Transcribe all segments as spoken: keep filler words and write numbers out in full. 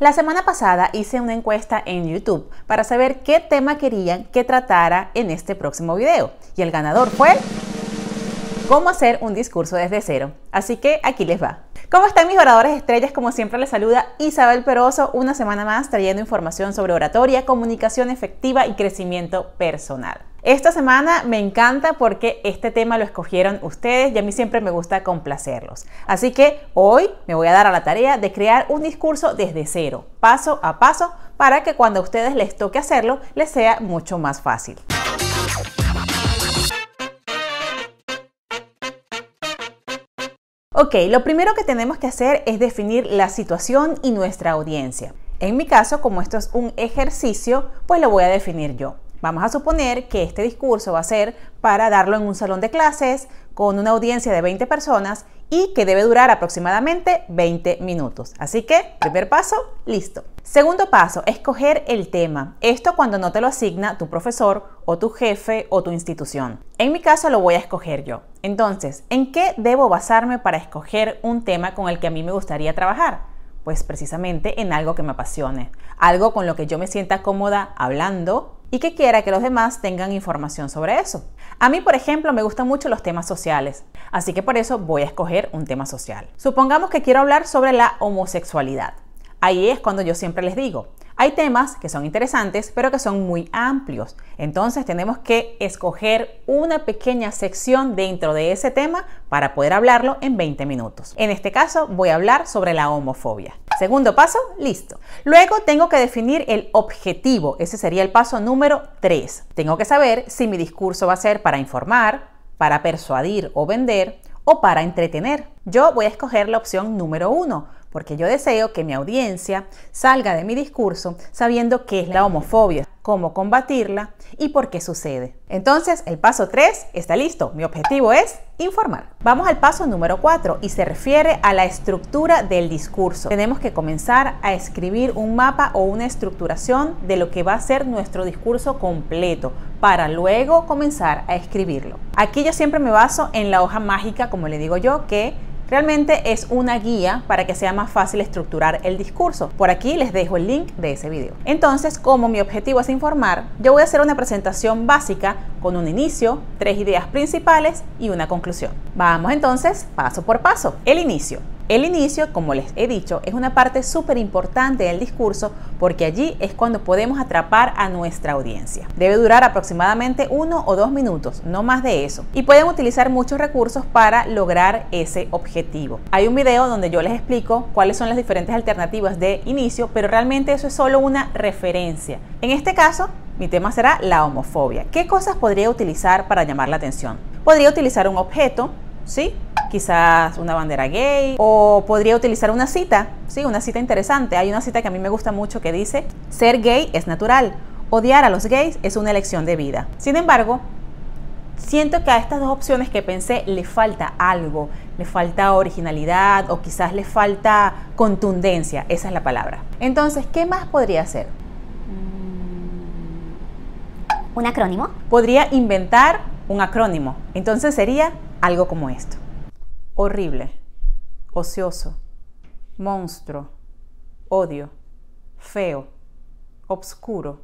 La semana pasada hice una encuesta en YouTube para saber qué tema querían que tratara en este próximo video y el ganador fue cómo hacer un discurso desde cero. Así que aquí les va. ¿Cómo están mis oradores estrellas? Como siempre les saluda Isabel Perozo, una semana más trayendo información sobre oratoria, comunicación efectiva y crecimiento personal. Esta semana me encanta porque este tema lo escogieron ustedes y a mí siempre me gusta complacerlos. Así que hoy me voy a dar a la tarea de crear un discurso desde cero, paso a paso, para que cuando a ustedes les toque hacerlo, les sea mucho más fácil. Ok, lo primero que tenemos que hacer es definir la situación y nuestra audiencia. En mi caso, como esto es un ejercicio, pues lo voy a definir yo. Vamos a suponer que este discurso va a ser para darlo en un salón de clases con una audiencia de veinte personas y que debe durar aproximadamente veinte minutos. Así que, primer paso, listo. Segundo paso, escoger el tema. Esto cuando no te lo asigna tu profesor o tu jefe o tu institución. En mi caso lo voy a escoger yo. Entonces, ¿en qué debo basarme para escoger un tema con el que a mí me gustaría trabajar? Pues precisamente en algo que me apasione, algo con lo que yo me sienta cómoda hablando y que quiera que los demás tengan información sobre eso. A mí, por ejemplo, me gustan mucho los temas sociales, así que por eso voy a escoger un tema social. Supongamos que quiero hablar sobre la homosexualidad. Ahí es cuando yo siempre les digo, hay temas que son interesantes, pero que son muy amplios. Entonces tenemos que escoger una pequeña sección dentro de ese tema para poder hablarlo en veinte minutos. En este caso voy a hablar sobre la homofobia. Segundo paso, listo. Luego tengo que definir el objetivo. Ese sería el paso número tres. Tengo que saber si mi discurso va a ser para informar, para persuadir o vender, o para entretener. Yo voy a escoger la opción número uno, porque yo deseo que mi audiencia salga de mi discurso sabiendo qué es la homofobia, cómo combatirla y por qué sucede. Entonces, el paso tres está listo. Mi objetivo es informar. Vamos al paso número cuatro y se refiere a la estructura del discurso. Tenemos que comenzar a escribir un mapa o una estructuración de lo que va a ser nuestro discurso completo, para luego comenzar a escribirlo. Aquí yo siempre me baso en la hoja mágica, como le digo yo, que realmente es una guía para que sea más fácil estructurar el discurso. Por aquí les dejo el link de ese video. Entonces, como mi objetivo es informar, yo voy a hacer una presentación básica con un inicio, tres ideas principales y una conclusión. Vamos entonces paso por paso. El inicio. El inicio, como les he dicho, es una parte súper importante del discurso porque allí es cuando podemos atrapar a nuestra audiencia. Debe durar aproximadamente uno o dos minutos, no más de eso. Y pueden utilizar muchos recursos para lograr ese objetivo. Hay un video donde yo les explico cuáles son las diferentes alternativas de inicio, pero realmente eso es solo una referencia. En este caso, mi tema será la homofobia. ¿Qué cosas podría utilizar para llamar la atención? Podría utilizar un objeto, ¿sí? Quizás una bandera gay, o podría utilizar una cita, sí, una cita interesante. Hay una cita que a mí me gusta mucho que dice: ser gay es natural, odiar a los gays es una elección de vida. Sin embargo, siento que a estas dos opciones que pensé le falta algo, le falta originalidad o quizás le falta contundencia, esa es la palabra. Entonces, ¿qué más podría hacer? ¿Un acrónimo? Podría inventar un acrónimo, entonces sería algo como esto: horrible, ocioso, monstruo, odio, feo, obscuro,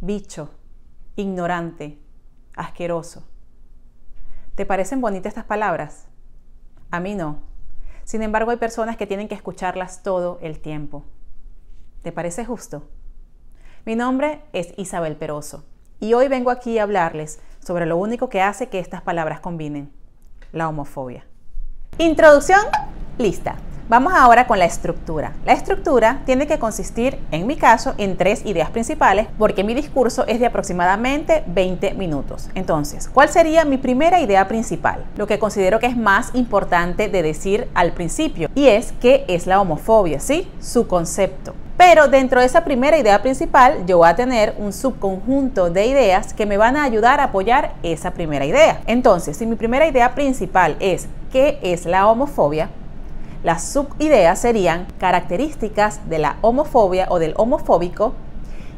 bicho, ignorante, asqueroso. ¿Te parecen bonitas estas palabras? A mí no. Sin embargo, hay personas que tienen que escucharlas todo el tiempo. ¿Te parece justo? Mi nombre es Isabel Perozo y hoy vengo aquí a hablarles sobre lo único que hace que estas palabras combinen: la homofobia. Introducción lista. Vamos ahora con la estructura. La estructura tiene que consistir, en mi caso, en tres ideas principales porque mi discurso es de aproximadamente veinte minutos. Entonces, ¿cuál sería mi primera idea principal? Lo que considero que es más importante de decir al principio, y es qué es la homofobia, ¿sí? Su concepto. Pero dentro de esa primera idea principal yo voy a tener un subconjunto de ideas que me van a ayudar a apoyar esa primera idea. Entonces, si mi primera idea principal es ¿qué es la homofobia?, las subideas serían características de la homofobia o del homofóbico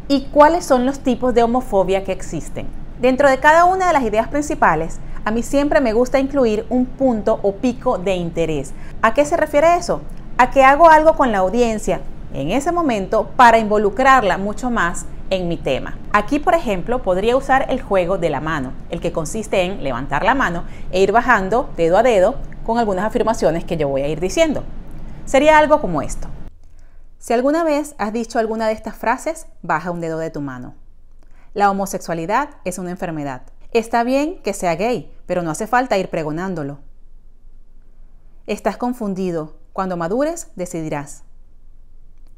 y cuáles son los tipos de homofobia que existen. Dentro de cada una de las ideas principales, a mí siempre me gusta incluir un punto o pico de interés. ¿A qué se refiere eso? A que hago algo con la audiencia, en ese momento para involucrarla mucho más en mi tema. Aquí, por ejemplo, podría usar el juego de la mano, el que consiste en levantar la mano e ir bajando dedo a dedo con algunas afirmaciones que yo voy a ir diciendo. Sería algo como esto. Si alguna vez has dicho alguna de estas frases, baja un dedo de tu mano. La homosexualidad es una enfermedad. Está bien que sea gay, pero no hace falta ir pregonándolo. Estás confundido. Cuando madures, decidirás.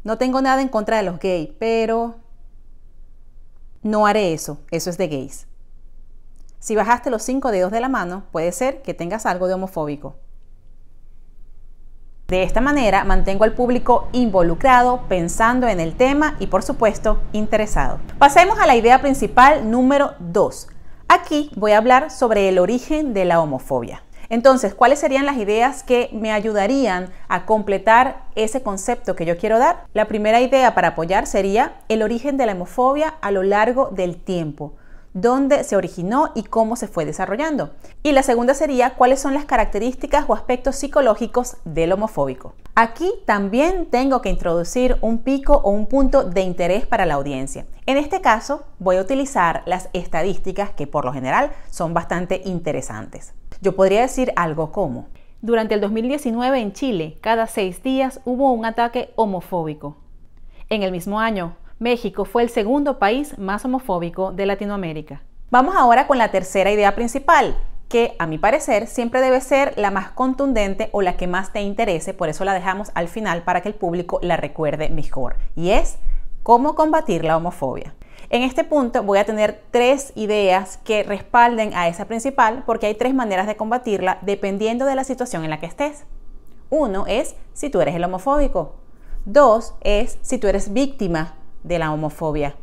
No tengo nada en contra de los gays, pero... No haré eso. Eso es de gays. Si bajaste los cinco dedos de la mano, puede ser que tengas algo de homofóbico. De esta manera mantengo al público involucrado, pensando en el tema y, por supuesto, interesado. Pasemos a la idea principal número dos. Aquí voy a hablar sobre el origen de la homofobia. Entonces, ¿cuáles serían las ideas que me ayudarían a completar ese concepto que yo quiero dar? La primera idea para apoyar sería el origen de la homofobia a lo largo del tiempo, dónde se originó y cómo se fue desarrollando. Y la segunda sería cuáles son las características o aspectos psicológicos del homofóbico. Aquí también tengo que introducir un pico o un punto de interés para la audiencia. En este caso voy a utilizar las estadísticas que por lo general son bastante interesantes. Yo podría decir algo como: durante el dos mil diecinueve en Chile, cada seis días hubo un ataque homofóbico. En el mismo año, México fue el segundo país más homofóbico de Latinoamérica. Vamos ahora con la tercera idea principal, que a mi parecer siempre debe ser la más contundente o la que más te interese, por eso la dejamos al final para que el público la recuerde mejor, y es cómo combatir la homofobia. En este punto voy a tener tres ideas que respalden a esa principal, porque hay tres maneras de combatirla dependiendo de la situación en la que estés. Uno es si tú eres el homofóbico. Dos es si tú eres víctima de la homofobia.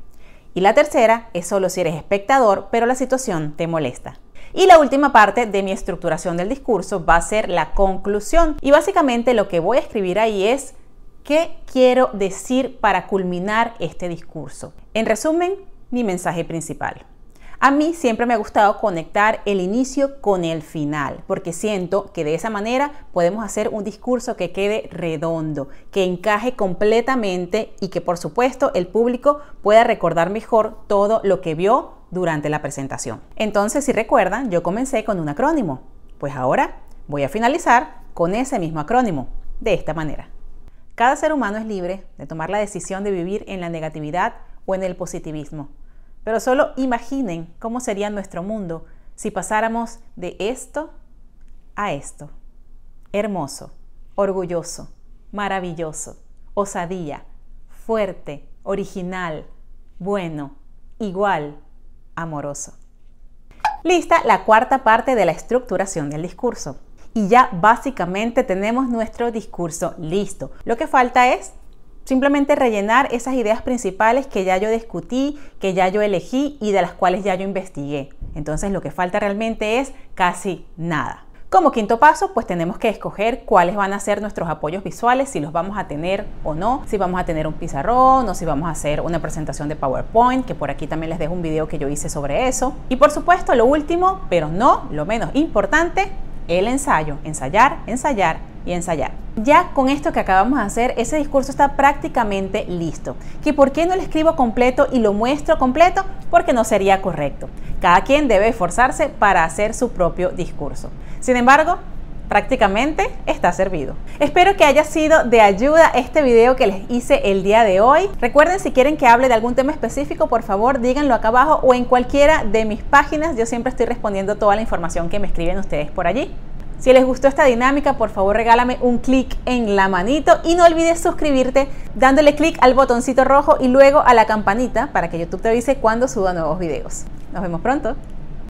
Y la tercera es solo si eres espectador, pero la situación te molesta. Y la última parte de mi estructuración del discurso va a ser la conclusión. Y básicamente lo que voy a escribir ahí es qué quiero decir para culminar este discurso. En resumen, mi mensaje principal. A mí siempre me ha gustado conectar el inicio con el final, porque siento que de esa manera podemos hacer un discurso que quede redondo, que encaje completamente y que, por supuesto, el público pueda recordar mejor todo lo que vio durante la presentación. Entonces, si recuerdan, yo comencé con un acrónimo. Pues ahora voy a finalizar con ese mismo acrónimo, de esta manera. Cada ser humano es libre de tomar la decisión de vivir en la negatividad o en el positivismo. Pero solo imaginen cómo sería nuestro mundo si pasáramos de esto a esto. Hermoso, orgulloso, maravilloso, osadía, fuerte, original, bueno, igual, amoroso. Lista la cuarta parte de la estructuración del discurso. Y ya básicamente tenemos nuestro discurso listo. Lo que falta es simplemente rellenar esas ideas principales que ya yo discutí, que ya yo elegí y de las cuales ya yo investigué. Entonces lo que falta realmente es casi nada. Como quinto paso, pues tenemos que escoger cuáles van a ser nuestros apoyos visuales, si los vamos a tener o no, si vamos a tener un pizarrón o si vamos a hacer una presentación de PowerPoint, que por aquí también les dejo un video que yo hice sobre eso. Y por supuesto, lo último, pero no lo menos importante, el ensayo. Ensayar, ensayar y ensayar. Ya con esto que acabamos de hacer, ese discurso está prácticamente listo. ¿Que por qué no lo escribo completo y lo muestro completo? Porque no sería correcto. Cada quien debe esforzarse para hacer su propio discurso. Sin embargo, prácticamente está servido. Espero que haya sido de ayuda este video que les hice el día de hoy. Recuerden, si quieren que hable de algún tema específico, por favor díganlo acá abajo o en cualquiera de mis páginas. Yo siempre estoy respondiendo toda la información que me escriben ustedes por allí. Si les gustó esta dinámica, por favor regálame un clic en la manito y no olvides suscribirte dándole clic al botoncito rojo y luego a la campanita para que YouTube te avise cuando suba nuevos videos. Nos vemos pronto.